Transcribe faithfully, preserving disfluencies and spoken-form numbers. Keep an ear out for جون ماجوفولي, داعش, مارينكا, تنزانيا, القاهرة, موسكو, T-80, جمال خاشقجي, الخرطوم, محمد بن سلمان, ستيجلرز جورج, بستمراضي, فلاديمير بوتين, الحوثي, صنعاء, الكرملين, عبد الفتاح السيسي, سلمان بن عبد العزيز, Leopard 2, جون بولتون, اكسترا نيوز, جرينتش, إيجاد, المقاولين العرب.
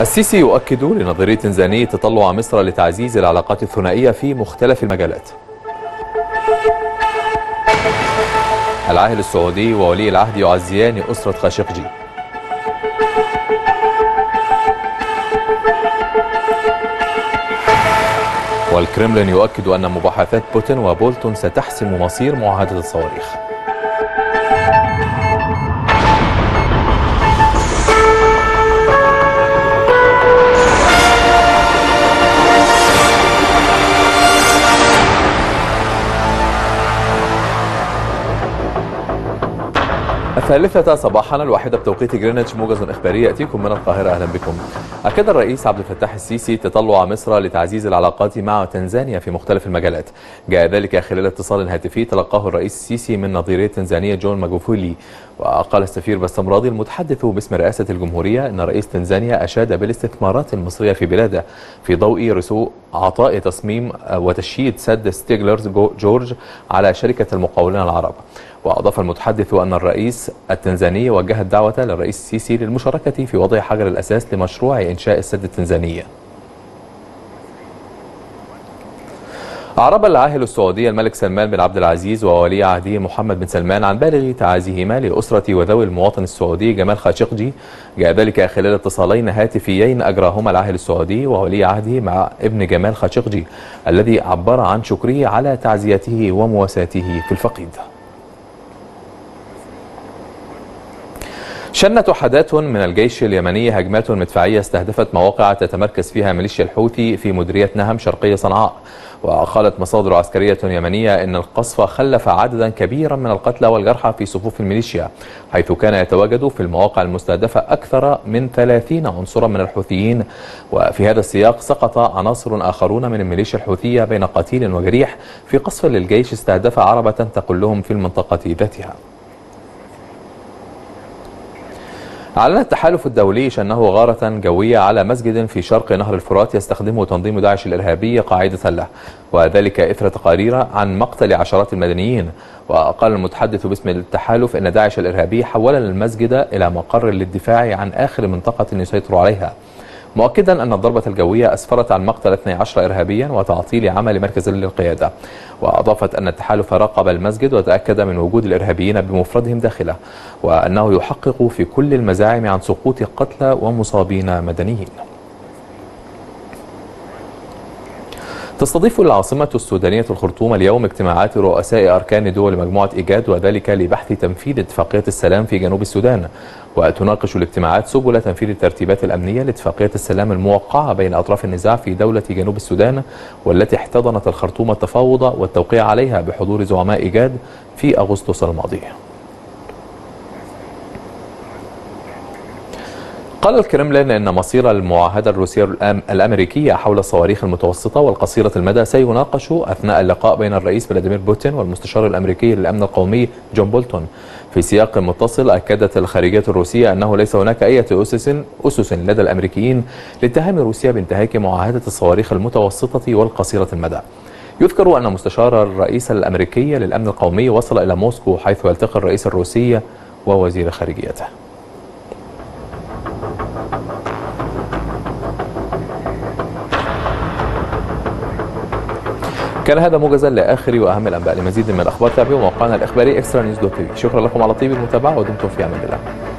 السيسي يؤكد لنظرية زانية تطلع مصر لتعزيز العلاقات الثنائية في مختلف المجالات. العاهل السعودي وولي العهد يعزيان أسرة خاشقجي. والكرملين يؤكد أن مباحثات بوتين وبولتون ستحسم مصير معاهدة الصواريخ. الثالثة صباحا الواحدة بتوقيت جرينتش، موجز إخباري يأتيكم من القاهرة. أهلا بكم. أكد الرئيس عبد الفتاح السيسي تطلع مصر لتعزيز العلاقات مع تنزانيا في مختلف المجالات. جاء ذلك خلال اتصال هاتفي تلقاه الرئيس السيسي من نظيره تنزانيا جون ماجوفولي. وقال السفير بستمراضي المتحدث باسم رئاسة الجمهورية أن رئيس تنزانيا أشاد بالاستثمارات المصرية في بلاده في ضوء رسوء عطاء تصميم وتشييد سد ستيجلرز جورج على شركة المقاولين العرب. وأضاف المتحدث أن الرئيس التنزاني وجه الدعوة للرئيس السيسي للمشاركة في وضع حجر الأساس لمشروع إنشاء السد التنزاني. أعرب العاهل السعودي الملك سلمان بن عبد العزيز وولي عهده محمد بن سلمان عن بالغ تعازيهما لأسرة وذوي المواطن السعودي جمال خاشقجي. جاء ذلك خلال اتصالين هاتفيين أجراهما العاهل السعودي وولي عهده مع ابن جمال خاشقجي الذي عبر عن شكره على تعزيته ومواساته في الفقيد. شنت وحدات من الجيش اليمني هجمات مدفعية استهدفت مواقع تتمركز فيها ميليشيا الحوثي في مديرية نهم شرقية صنعاء. وقالت مصادر عسكرية يمنية إن القصف خلف عددا كبيرا من القتلى والجرحى في صفوف الميليشيا، حيث كان يتواجد في المواقع المستهدفة أكثر من ثلاثين عنصرا من الحوثيين. وفي هذا السياق سقط عناصر آخرون من الميليشيا الحوثية بين قتيل وجريح في قصف للجيش استهدف عربة تقلهم في المنطقة ذاتها. أعلن التحالف الدولي شنه غارة جوية على مسجد في شرق نهر الفرات يستخدمه تنظيم داعش الإرهابي قاعدة له، وذلك إثر تقارير عن مقتل عشرات المدنيين. وقال المتحدث باسم التحالف أن داعش الإرهابي حول المسجد إلى مقر للدفاع عن آخر منطقة يسيطر عليها، مؤكدا أن الضربة الجوية أسفرت عن مقتل اثني عشر إرهابيا وتعطيل عمل مركز للقيادة. وأضافت أن التحالف راقب المسجد وتأكد من وجود الإرهابيين بمفردهم داخله، وأنه يحقق في كل المزاعم عن سقوط قتلى ومصابين مدنيين. تستضيف العاصمة السودانية الخرطوم اليوم اجتماعات رؤساء أركان دول مجموعة إيجاد، وذلك لبحث تنفيذ اتفاقية السلام في جنوب السودان. وتناقش الاجتماعات سبل تنفيذ الترتيبات الأمنية لاتفاقية السلام الموقعة بين أطراف النزاع في دولة جنوب السودان، والتي احتضنت الخرطوم التفاوض والتوقيع عليها بحضور زعماء إيجاد في أغسطس الماضي. قال الكرملين إن مصير المعاهدة الروسية الأمريكية حول الصواريخ المتوسطة والقصيرة المدى سيناقش أثناء اللقاء بين الرئيس فلاديمير بوتين والمستشار الأمريكي للأمن القومي جون بولتون. في سياق متصل أكدت الخارجية الروسية أنه ليس هناك أي أسس أسس لدى الأمريكيين لاتهام روسيا بانتهاك معاهدة الصواريخ المتوسطة والقصيرة المدى. يذكر أن مستشار الرئيس الأمريكي للأمن القومي وصل إلى موسكو حيث يلتقي الرئيس الروسي ووزير خارجيته. كان هذا موجزا لاخر واهم الانباء. لمزيد من الاخبار تابعوا موقعنا الاخباري اكسترا نيوز دوت تي في. شكرا لكم على طيب المتابعه ودمتم في امان الله.